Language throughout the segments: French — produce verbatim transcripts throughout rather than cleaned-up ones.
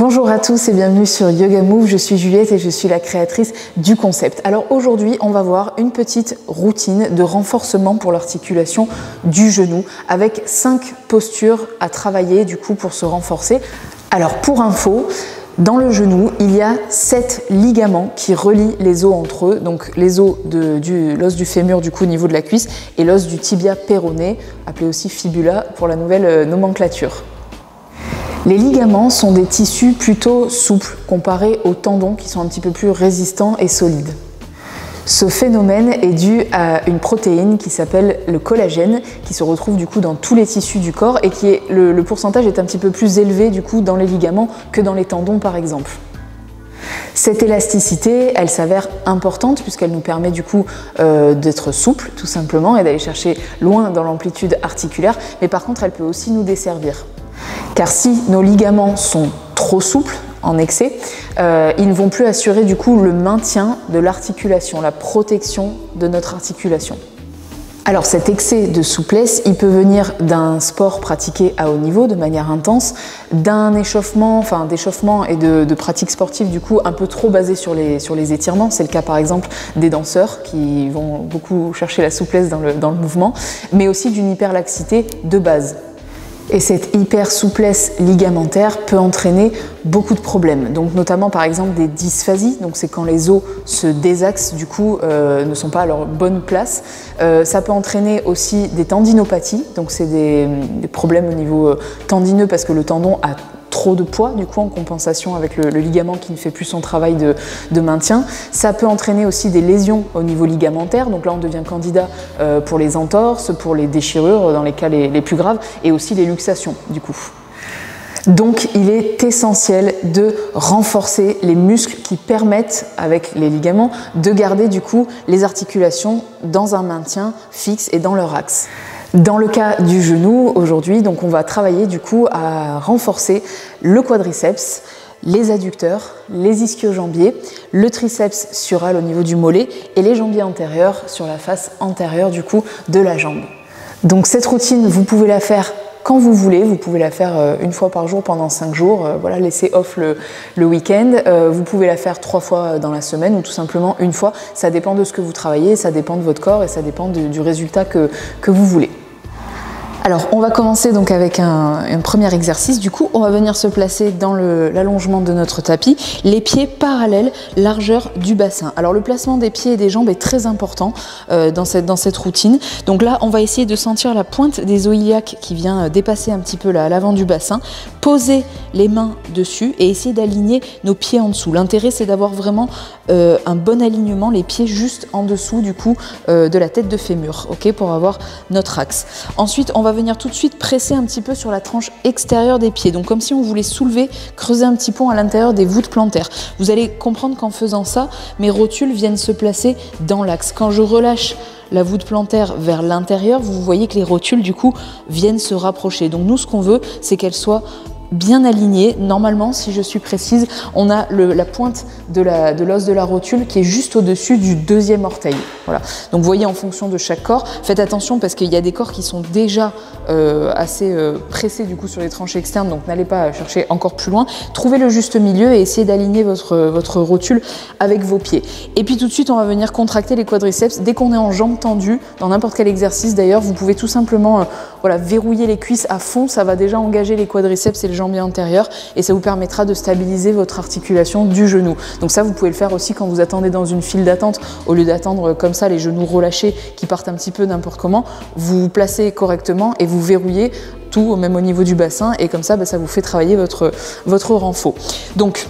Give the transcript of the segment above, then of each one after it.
Bonjour à tous et bienvenue sur Yogamoov, je suis Juliette et je suis la créatrice du concept. Alors aujourd'hui, on va voir une petite routine de renforcement pour l'articulation du genou avec cinq postures à travailler du coup pour se renforcer. Alors pour info, dans le genou, il y a sept ligaments qui relient les os entre eux, donc les os de du, l'os du fémur du coup au niveau de la cuisse et l'os du tibia péroné, appelé aussi fibula pour la nouvelle nomenclature. Les ligaments sont des tissus plutôt souples comparés aux tendons qui sont un petit peu plus résistants et solides. Ce phénomène est dû à une protéine qui s'appelle le collagène, qui se retrouve du coup dans tous les tissus du corps et qui est, le, le pourcentage est un petit peu plus élevé du coup dans les ligaments que dans les tendons par exemple. Cette élasticité, elle s'avère importante puisqu'elle nous permet du coup euh, d'être souple tout simplement et d'aller chercher loin dans l'amplitude articulaire, mais par contre elle peut aussi nous desservir. Car si nos ligaments sont trop souples, en excès, euh, ils ne vont plus assurer du coup le maintien de l'articulation, la protection de notre articulation. Alors cet excès de souplesse, il peut venir d'un sport pratiqué à haut niveau de manière intense, d'un échauffement, enfin d'échauffement et de, de pratiques sportives du coup un peu trop basées sur les, sur les étirements. C'est le cas par exemple des danseurs qui vont beaucoup chercher la souplesse dans le, dans le mouvement, mais aussi d'une hyperlaxité de base. Et cette hyper souplesse ligamentaire peut entraîner beaucoup de problèmes, donc notamment par exemple des dysphasies, donc c'est quand les os se désaxent, du coup euh, ne sont pas à leur bonne place. Euh, ça peut entraîner aussi des tendinopathies, donc c'est des, des problèmes au niveau tendineux parce que le tendon a trop de poids du coup en compensation avec le, le ligament qui ne fait plus son travail de, de maintien. Ça peut entraîner aussi des lésions au niveau ligamentaire, donc là on devient candidat euh, pour les entorses, pour les déchirures dans les cas les, les plus graves et aussi les luxations du coup. Donc il est essentiel de renforcer les muscles qui permettent, avec les ligaments, de garder du coup les articulations dans un maintien fixe et dans leur axe. Dans le cas du genou, aujourd'hui, donc on va travailler du coup à renforcer le quadriceps, les adducteurs, les ischio-jambiers, le triceps sural au niveau du mollet et les jambiers antérieurs sur la face antérieure du coup de la jambe. Donc cette routine, vous pouvez la faire quand vous voulez, vous pouvez la faire une fois par jour pendant cinq jours, voilà, laissez off le, le week-end. Vous pouvez la faire trois fois dans la semaine ou tout simplement une fois. Ça dépend de ce que vous travaillez, ça dépend de votre corps et ça dépend du, du résultat que, que vous voulez. Alors on va commencer donc avec un, un premier exercice. Du coup on va venir se placer dans l'allongement de notre tapis, les pieds parallèles, largeur du bassin. Alors le placement des pieds et des jambes est très important euh, dans, cette, dans cette routine. Donc là on va essayer de sentir la pointe des os iliaques qui vient dépasser un petit peu l'avant du bassin, poser les mains dessus et essayer d'aligner nos pieds en dessous. L'intérêt c'est d'avoir vraiment euh, un bon alignement, les pieds juste en dessous du coup euh, de la tête de fémur, okay, pour avoir notre axe. Ensuite on va venir tout de suite presser un petit peu sur la tranche extérieure des pieds, donc comme si on voulait soulever, creuser un petit pont à l'intérieur des voûtes plantaires. Vous allez comprendre qu'en faisant ça, mes rotules viennent se placer dans l'axe. Quand je relâche la voûte plantaire vers l'intérieur, vous voyez que les rotules du coup viennent se rapprocher. Donc nous, ce qu'on veut, c'est qu'elles soient bien alignées. Normalement, si je suis précise, on a le, la pointe de la, de l'os de la rotule qui est juste au-dessus du deuxième orteil. Voilà. Donc vous voyez, en fonction de chaque corps, faites attention parce qu'il y a des corps qui sont déjà euh, assez euh, pressés du coup sur les tranches externes, donc n'allez pas chercher encore plus loin. Trouvez le juste milieu et essayez d'aligner votre, votre rotule avec vos pieds. Et puis tout de suite, on va venir contracter les quadriceps. Dès qu'on est en jambes tendues, dans n'importe quel exercice d'ailleurs, vous pouvez tout simplement euh, voilà, verrouiller les cuisses à fond. Ça va déjà engager les quadriceps et le jambier antérieur et ça vous permettra de stabiliser votre articulation du genou. Donc ça, vous pouvez le faire aussi quand vous attendez dans une file d'attente. Au lieu d'attendre comme ça, les genoux relâchés qui partent un petit peu n'importe comment, vous vous placez correctement et vous verrouillez tout, même au niveau du bassin, et comme ça, bah, ça vous fait travailler votre, votre renfort. Donc,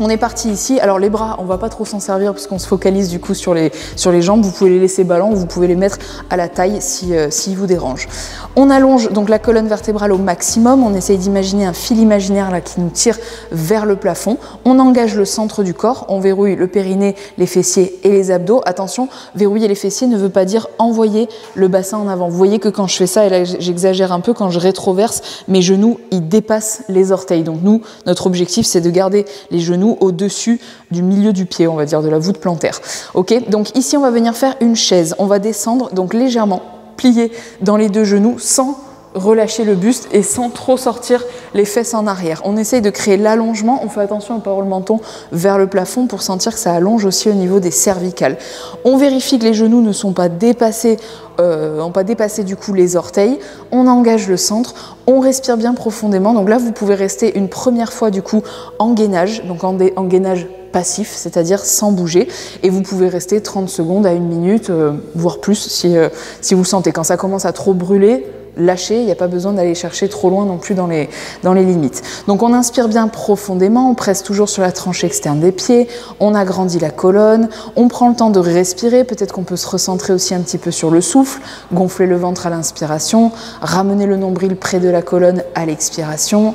on est parti ici. Alors les bras, on va pas trop s'en servir parce qu'on se focalise du coup sur les, sur les jambes. Vous pouvez les laisser ballants, vous pouvez les mettre à la taille si, euh, s'ils vous dérangent. On allonge donc la colonne vertébrale au maximum. On essaye d'imaginer un fil imaginaire là qui nous tire vers le plafond. On engage le centre du corps. On verrouille le périnée, les fessiers et les abdos. Attention, verrouiller les fessiers ne veut pas dire envoyer le bassin en avant. Vous voyez que quand je fais ça, et là j'exagère un peu, quand je rétroverse, mes genoux, ils dépassent les orteils. Donc nous, notre objectif, c'est de garder les genoux au-dessus du milieu du pied, on va dire, de la voûte plantaire. Ok, donc ici, on va venir faire une chaise. On va descendre, donc légèrement plier dans les deux genoux sans relâcher le buste et sans trop sortir les fesses en arrière. On essaye de créer l'allongement, on fait attention à ne pas avoir le menton vers le plafond pour sentir que ça allonge aussi au niveau des cervicales. On vérifie que les genoux ne sont pas dépassés, euh, n'ont pas dépassé du coup les orteils. On engage le centre, on respire bien profondément. Donc là, vous pouvez rester une première fois du coup en gainage, donc en, en gainage passif, c'est-à-dire sans bouger, et vous pouvez rester trente secondes à une minute, euh, voire plus si, euh, si vous le sentez. Quand ça commence à trop brûler, lâchez, il n'y a pas besoin d'aller chercher trop loin non plus dans les, dans les limites. Donc on inspire bien profondément, on presse toujours sur la tranche externe des pieds, on agrandit la colonne, on prend le temps de respirer, peut-être qu'on peut se recentrer aussi un petit peu sur le souffle, gonfler le ventre à l'inspiration, ramener le nombril près de la colonne à l'expiration.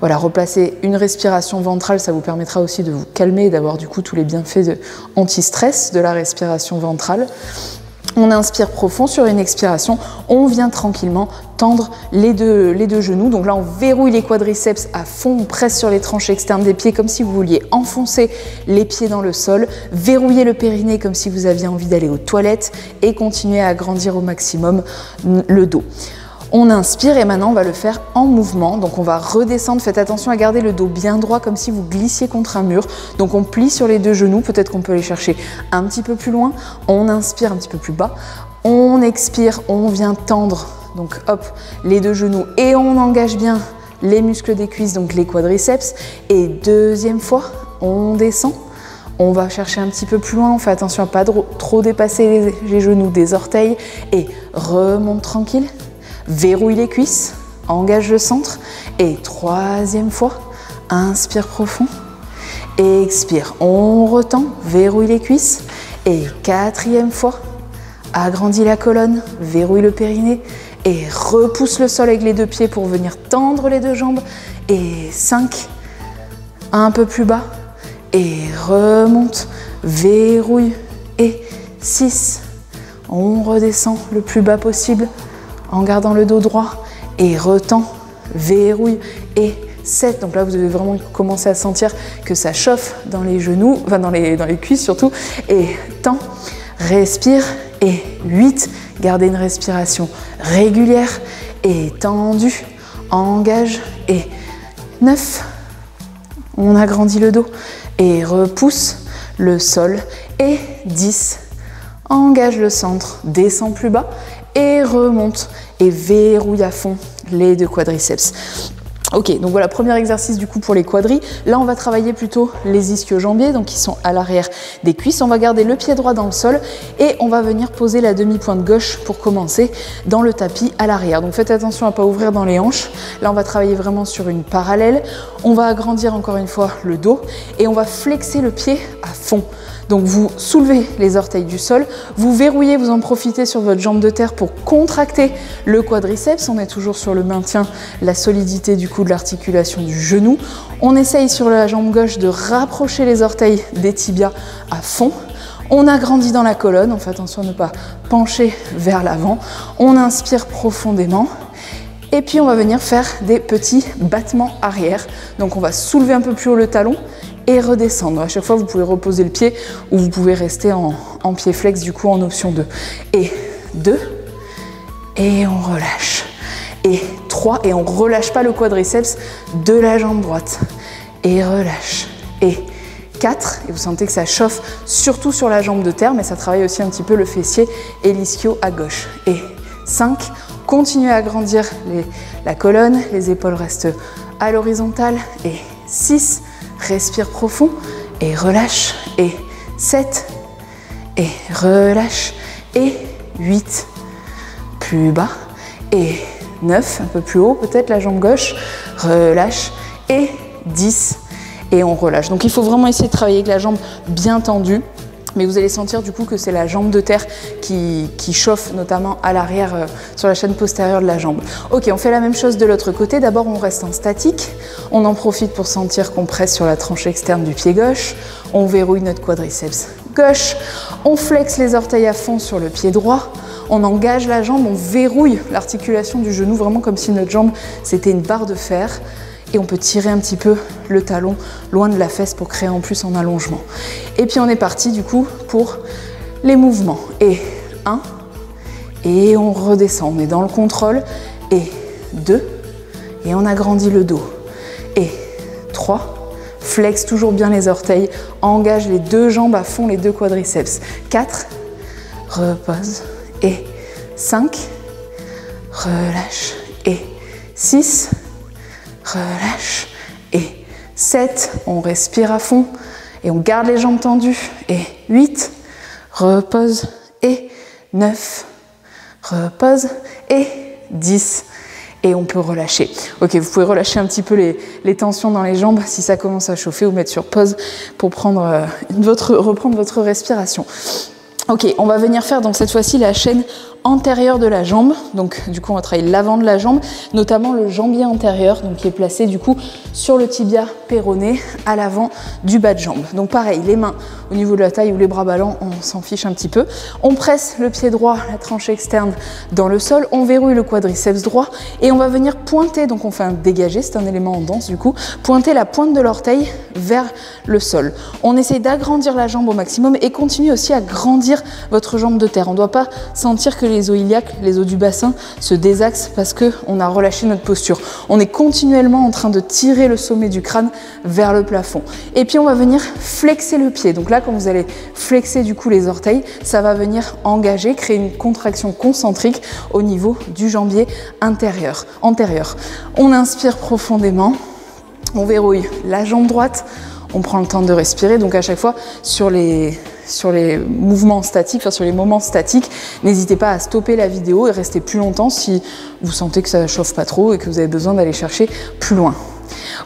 Voilà, replacer une respiration ventrale, ça vous permettra aussi de vous calmer et d'avoir du coup tous les bienfaits anti-stress de la respiration ventrale. On inspire profond sur une expiration, on vient tranquillement tendre les deux, les deux genoux. Donc là, on verrouille les quadriceps à fond, on presse sur les tranches externes des pieds comme si vous vouliez enfoncer les pieds dans le sol, verrouiller le périnée comme si vous aviez envie d'aller aux toilettes et continuer à agrandir au maximum le dos. On inspire et maintenant on va le faire en mouvement, donc on va redescendre, faites attention à garder le dos bien droit comme si vous glissiez contre un mur, donc on plie sur les deux genoux, peut-être qu'on peut aller chercher un petit peu plus loin, on inspire un petit peu plus bas, on expire, on vient tendre, donc hop, les deux genoux et on engage bien les muscles des cuisses, donc les quadriceps, et deuxième fois, on descend. On va chercher un petit peu plus loin, on fait attention à pas trop dépasser les, les genoux des orteils et remonte tranquille. Verrouille les cuisses, engage le centre et troisième fois, inspire profond, expire, on retend, verrouille les cuisses et quatrième fois, agrandis la colonne, verrouille le périnée et repousse le sol avec les deux pieds pour venir tendre les deux jambes et cinq, un peu plus bas et remonte, verrouille et six, on redescend le plus bas possible en gardant le dos droit et retend, verrouille et sept. Donc là, vous devez vraiment commencer à sentir que ça chauffe dans les genoux, enfin dans les, dans les cuisses surtout, et tend, respire et huit. Gardez une respiration régulière et tendue, engage et neuf. On agrandit le dos et repousse le sol et dix. Engage le centre, descend plus bas et remonte et verrouille à fond les deux quadriceps. Ok, donc voilà, premier exercice du coup pour les quadris. Là, on va travailler plutôt les ischio-jambiers, donc qui sont à l'arrière des cuisses. On va garder le pied droit dans le sol et on va venir poser la demi-pointe gauche pour commencer dans le tapis à l'arrière. Donc faites attention à ne pas ouvrir dans les hanches. Là, on va travailler vraiment sur une parallèle. On va agrandir encore une fois le dos et on va flexer le pied à fond. Donc vous soulevez les orteils du sol, vous verrouillez, vous en profitez sur votre jambe de terre pour contracter le quadriceps. On est toujours sur le maintien, la solidité du coup de l'articulation du genou. On essaye sur la jambe gauche de rapprocher les orteils des tibias à fond. On agrandit dans la colonne, on fait attention à ne pas pencher vers l'avant. On inspire profondément. Et puis on va venir faire des petits battements arrière. Donc on va soulever un peu plus haut le talon et redescendre. À chaque fois, vous pouvez reposer le pied ou vous pouvez rester en, en pied flex, du coup en option deux. Et deux, et on relâche. Et trois, et on ne relâche pas le quadriceps de la jambe droite. Et relâche. Et quatre, et vous sentez que ça chauffe surtout sur la jambe de terre, mais ça travaille aussi un petit peu le fessier et l'ischio à gauche. Et cinq, continuez à agrandir les, la colonne, les épaules restent à l'horizontale. Et six, respire profond et relâche, et sept, et relâche, et huit, plus bas, et neuf, un peu plus haut peut-être la jambe gauche, relâche, et dix, et on relâche. Donc il faut vraiment essayer de travailler avec la jambe bien tendue, mais vous allez sentir du coup que c'est la jambe de terre qui, qui chauffe, notamment à l'arrière, euh, sur la chaîne postérieure de la jambe. Ok, on fait la même chose de l'autre côté. D'abord, on reste en statique. On en profite pour sentir qu'on presse sur la tranche externe du pied gauche. On verrouille notre quadriceps gauche. On flexe les orteils à fond sur le pied droit. On engage la jambe, on verrouille l'articulation du genou, vraiment comme si notre jambe, c'était une barre de fer. Et on peut tirer un petit peu le talon loin de la fesse pour créer en plus en allongement. Et puis on est parti du coup pour les mouvements. Et un, et on redescend, on est dans le contrôle. Et deux, et on agrandit le dos. et trois. Flex toujours bien les orteils, engage les deux jambes à fond, les deux quadriceps. quatre, repose et cinq, relâche et six, relâche et sept, on respire à fond et on garde les jambes tendues et huit, repose et neuf, repose et dix. Et on peut relâcher. Ok, vous pouvez relâcher un petit peu les, les tensions dans les jambes si ça commence à chauffer, ou mettre sur pause pour prendre, euh, votre, reprendre votre respiration. Ok, on va venir faire donc cette fois-ci la chaîne antérieure de la jambe. Donc du coup on va travailler l'avant de la jambe, notamment le jambier antérieur, donc qui est placé du coup sur le tibia péroné à l'avant du bas de jambe. Donc pareil, les mains au niveau de la taille ou les bras ballants, on s'en fiche un petit peu. On presse le pied droit, la tranche externe dans le sol, on verrouille le quadriceps droit et on va venir pointer, donc on fait un dégagé, c'est un élément en danse du coup, pointer la pointe de l'orteil vers le sol. On essaye d'agrandir la jambe au maximum et continue aussi à grandir votre jambe de terre. On ne doit pas sentir que les les os iliaques, les os du bassin se désaxent parce que on a relâché notre posture. On est continuellement en train de tirer le sommet du crâne vers le plafond. Et puis on va venir flexer le pied. Donc là, quand vous allez flexer du coup les orteils, ça va venir engager, créer une contraction concentrique au niveau du jambier intérieur, antérieur. On inspire profondément, on verrouille la jambe droite, on prend le temps de respirer. Donc à chaque fois, sur les... sur les mouvements statiques, enfin sur les moments statiques, n'hésitez pas à stopper la vidéo et rester plus longtemps si vous sentez que ça chauffe pas trop et que vous avez besoin d'aller chercher plus loin.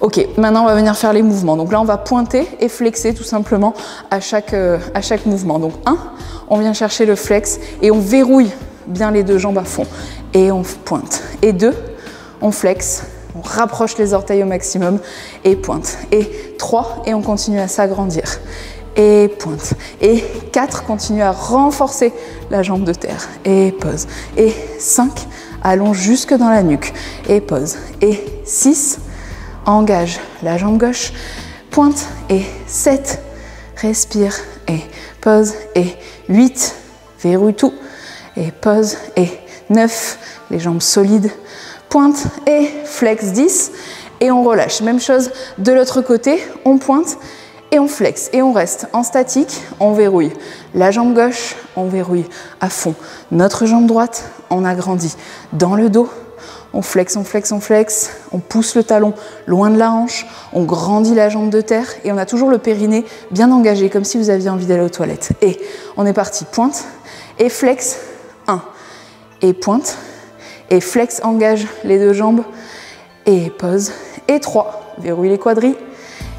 Ok, maintenant on va venir faire les mouvements. Donc là on va pointer et flexer tout simplement à chaque, euh, à chaque mouvement. Donc un, on vient chercher le flex et on verrouille bien les deux jambes à fond et on pointe. Et deux, on flexe, on rapproche les orteils au maximum et pointe. Et trois, et on continue à s'agrandir. Et pointe. Et quatre, continue à renforcer la jambe de terre. Et pause. Et cinq, allonge jusque dans la nuque. Et pause. Et six, engage la jambe gauche. Pointe. Et sept, respire. Et pause. Et huit, verrouille tout. Et pause. Et neuf, les jambes solides. Pointe. Et flex. dix. Et on relâche. Même chose de l'autre côté. On pointe. Et on flexe et on reste en statique, on verrouille la jambe gauche, on verrouille à fond notre jambe droite, on agrandit dans le dos, on flexe, on flexe, on flexe, on pousse le talon loin de la hanche, on grandit la jambe de terre et on a toujours le périnée bien engagé comme si vous aviez envie d'aller aux toilettes. Et on est parti, pointe et flexe, un, et pointe et flexe, engage les deux jambes et pause, et trois, verrouille les quadris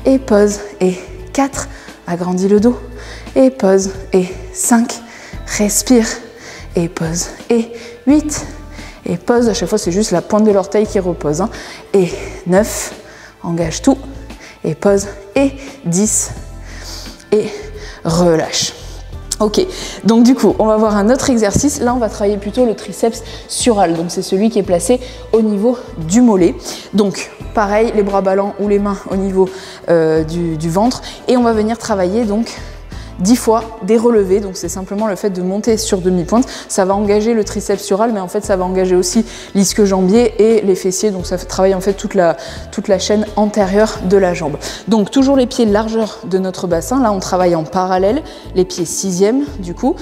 et pause, et quatre, agrandis le dos, et pause, et cinq, respire, et pause, et huit, et pause, à chaque fois c'est juste la pointe de l'orteil qui repose, hein. Et neuf, engage tout, et pause, et dix, et relâche. Ok, donc du coup, on va voir un autre exercice. Là, on va travailler plutôt le triceps sural. Donc, c'est celui qui est placé au niveau du mollet. Donc, pareil, les bras ballants ou les mains au niveau euh, du, du ventre. Et on va venir travailler donc dix fois des relevés. Donc, c'est simplement le fait de monter sur demi-pointe. Ça va engager le triceps sural, mais en fait, ça va engager aussi l'ischio-jambier et les fessiers. Donc, ça travaille en fait toute la, toute la chaîne antérieure de la jambe. Donc, toujours les pieds largeur de notre bassin. Là, on travaille en parallèle, les pieds sixième du coup.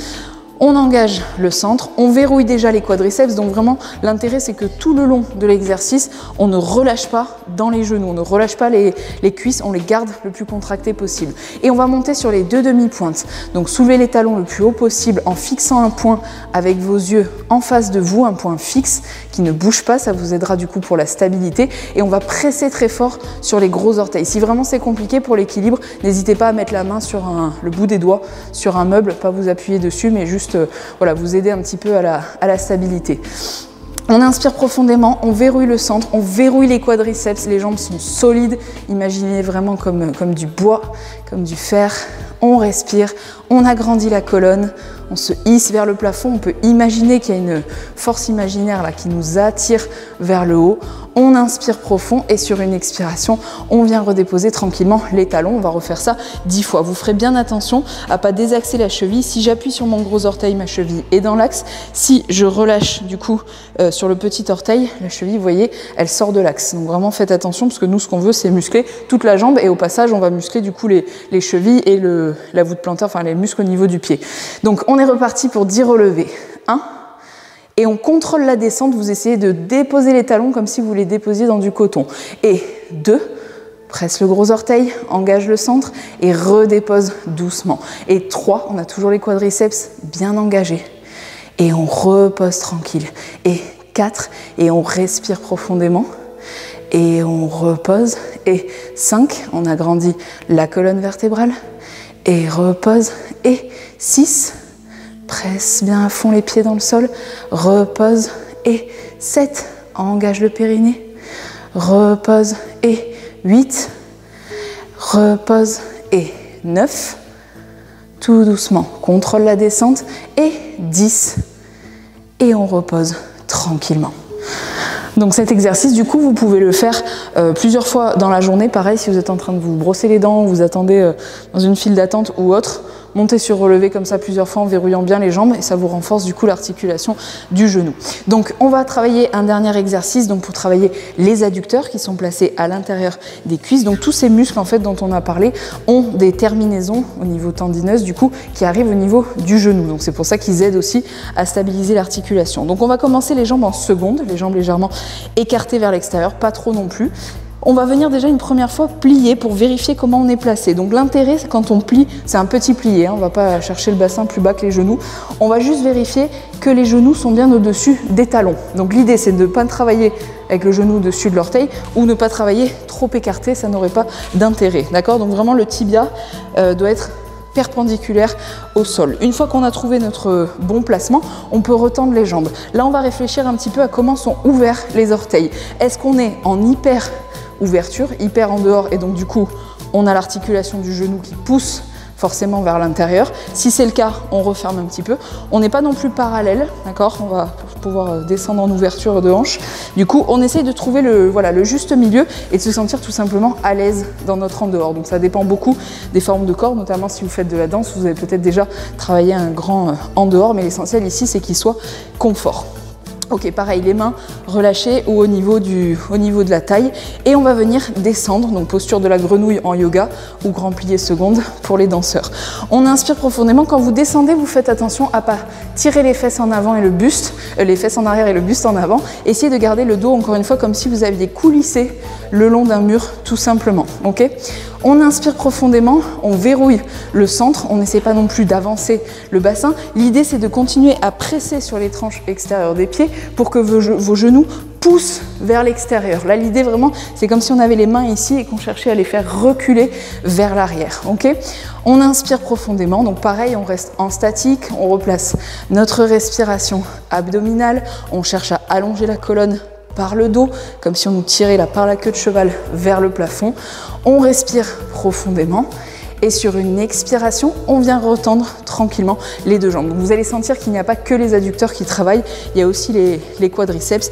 On engage le centre, on verrouille déjà les quadriceps, donc vraiment l'intérêt c'est que tout le long de l'exercice, on ne relâche pas dans les genoux, on ne relâche pas les, les cuisses, on les garde le plus contractées possible. Et on va monter sur les deux demi-pointes, donc soulevez les talons le plus haut possible en fixant un point avec vos yeux en face de vous, un point fixe qui ne bouge pas, ça vous aidera du coup pour la stabilité. Et on va presser très fort sur les gros orteils. Si vraiment c'est compliqué pour l'équilibre, n'hésitez pas à mettre la main sur un, le bout des doigts sur un meuble, pas vous appuyer dessus, mais juste voilà, vous aider un petit peu à la, à la stabilité. On inspire profondément, on verrouille le centre, on verrouille les quadriceps, les jambes sont solides, imaginez vraiment comme, comme du bois, comme du fer. On respire, on agrandit la colonne, on se hisse vers le plafond, on peut imaginer qu'il y a une force imaginaire là qui nous attire vers le haut. on inspire profond et sur une expiration, on vient redéposer tranquillement les talons. On va refaire ça dix fois. Vous ferez bien attention à ne pas désaxer la cheville. Si j'appuie sur mon gros orteil, ma cheville est dans l'axe. Si je relâche du coup euh, sur le petit orteil, la cheville, vous voyez, elle sort de l'axe. Donc vraiment faites attention parce que nous, ce qu'on veut, c'est muscler toute la jambe et au passage, on va muscler du coup les, les chevilles et le, la voûte plantaire, enfin les muscles au niveau du pied. Donc on est reparti pour dix relevés. un. Et on contrôle la descente, vous essayez de déposer les talons comme si vous les déposiez dans du coton. Et deux, presse le gros orteil, engage le centre et redépose doucement. Et trois, on a toujours les quadriceps bien engagés. Et on repose tranquille. Et quatre, et on respire profondément. Et on repose. Et cinq, on agrandit la colonne vertébrale. Et repose. Et six, presse bien à fond les pieds dans le sol, repose et sept, engage le périnée, repose et huit, repose et neuf, tout doucement, contrôle la descente et dix, et on repose tranquillement. Donc cet exercice, du coup, vous pouvez le faire euh, plusieurs fois dans la journée. Pareil, si vous êtes en train de vous brosser les dents, vous attendez euh, dans une file d'attente ou autre, montez sur relevé comme ça plusieurs fois en verrouillant bien les jambes et ça vous renforce du coup l'articulation du genou. Donc on va travailler un dernier exercice donc pour travailler les adducteurs qui sont placés à l'intérieur des cuisses. Donc tous ces muscles en fait dont on a parlé ont des terminaisons au niveau tendineuse du coup qui arrivent au niveau du genou. Donc c'est pour ça qu'ils aident aussi à stabiliser l'articulation. Donc on va commencer les jambes en seconde, les jambes légèrement écartées vers l'extérieur, pas trop non plus. On va venir déjà une première fois plier pour vérifier comment on est placé. Donc l'intérêt quand on plie, c'est un petit plié, hein, on ne va pas chercher le bassin plus bas que les genoux. On va juste vérifier que les genoux sont bien au-dessus des talons. Donc l'idée c'est de ne pas travailler avec le genou au-dessus de l'orteil ou ne pas travailler trop écarté, ça n'aurait pas d'intérêt. D'accord ? Donc vraiment le tibia euh, doit être perpendiculaire au sol. Une fois qu'on a trouvé notre bon placement, on peut retendre les jambes. Là on va réfléchir un petit peu à comment sont ouverts les orteils. Est-ce qu'on est en hyper ouverture, hyper en dehors et donc du coup on a l'articulation du genou qui pousse forcément vers l'intérieur. Si c'est le cas, on referme un petit peu. On n'est pas non plus parallèle, d'accord ? On va pouvoir descendre en ouverture de hanche. Du coup, on essaye de trouver le, voilà, le juste milieu et de se sentir tout simplement à l'aise dans notre en dehors. Donc ça dépend beaucoup des formes de corps, notamment si vous faites de la danse, vous avez peut-être déjà travaillé un grand en dehors, mais l'essentiel ici, c'est qu'il soit confort. Ok, pareil, les mains relâchées ou au niveau, du, au niveau de la taille. Et on va venir descendre, donc posture de la grenouille en yoga ou grand plié seconde pour les danseurs. On inspire profondément. Quand vous descendez, vous faites attention à ne pas tirer les fesses en avant et le buste, les fesses en arrière et le buste en avant. Essayez de garder le dos, encore une fois, comme si vous aviez coulissé le long d'un mur, tout simplement. Ok ? On inspire profondément, on verrouille le centre, on n'essaie pas non plus d'avancer le bassin. L'idée, c'est de continuer à presser sur les tranches extérieures des pieds pour que vos genoux poussent vers l'extérieur. Là, l'idée vraiment, c'est comme si on avait les mains ici et qu'on cherchait à les faire reculer vers l'arrière. Okay ? On inspire profondément, donc pareil, on reste en statique, on replace notre respiration abdominale, on cherche à allonger la colonne par le dos, comme si on nous tirait là par la queue de cheval vers le plafond. On respire profondément et sur une expiration, on vient retendre tranquillement les deux jambes. Donc vous allez sentir qu'il n'y a pas que les adducteurs qui travaillent, il y a aussi les, les quadriceps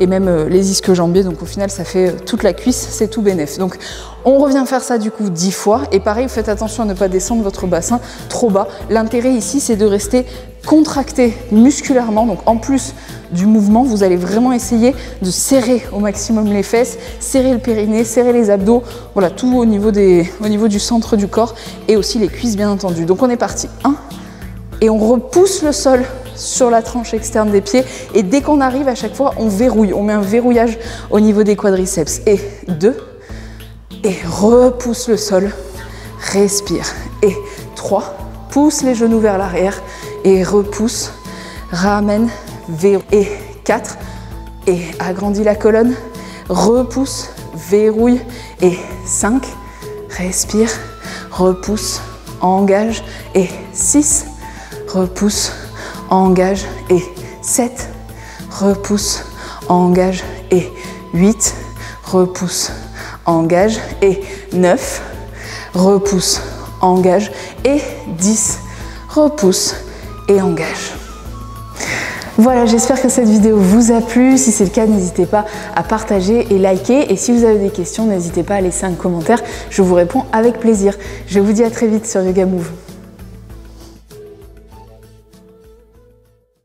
et même les ischio-jambiers. Donc au final, ça fait toute la cuisse, c'est tout bénef. Donc on revient faire ça du coup dix fois et pareil, vous faites attention à ne pas descendre votre bassin trop bas. L'intérêt ici, c'est de rester contracté musculairement, donc en plus du mouvement, vous allez vraiment essayer de serrer au maximum les fesses, serrer le périnée, serrer les abdos, voilà, tout au niveau, des, au niveau du centre du corps et aussi les cuisses bien entendu. Donc on est parti, un, et on repousse le sol sur la tranche externe des pieds et dès qu'on arrive à chaque fois, on verrouille, on met un verrouillage au niveau des quadriceps. Et deux, et repousse le sol, respire. Et trois, pousse les genoux vers l'arrière et repousse, ramène, verrouille. Et quatre, et agrandis la colonne, repousse, verrouille. Et cinq, respire, repousse, engage. Et six, repousse, engage. Et sept, repousse, engage. Et huit, repousse, engage. Et neuf, repousse, engage. Et dix, repousse et engage. Voilà, j'espère que cette vidéo vous a plu. Si c'est le cas, n'hésitez pas à partager et liker. Et si vous avez des questions, n'hésitez pas à laisser un commentaire. Je vous réponds avec plaisir. Je vous dis à très vite sur Yogamoov.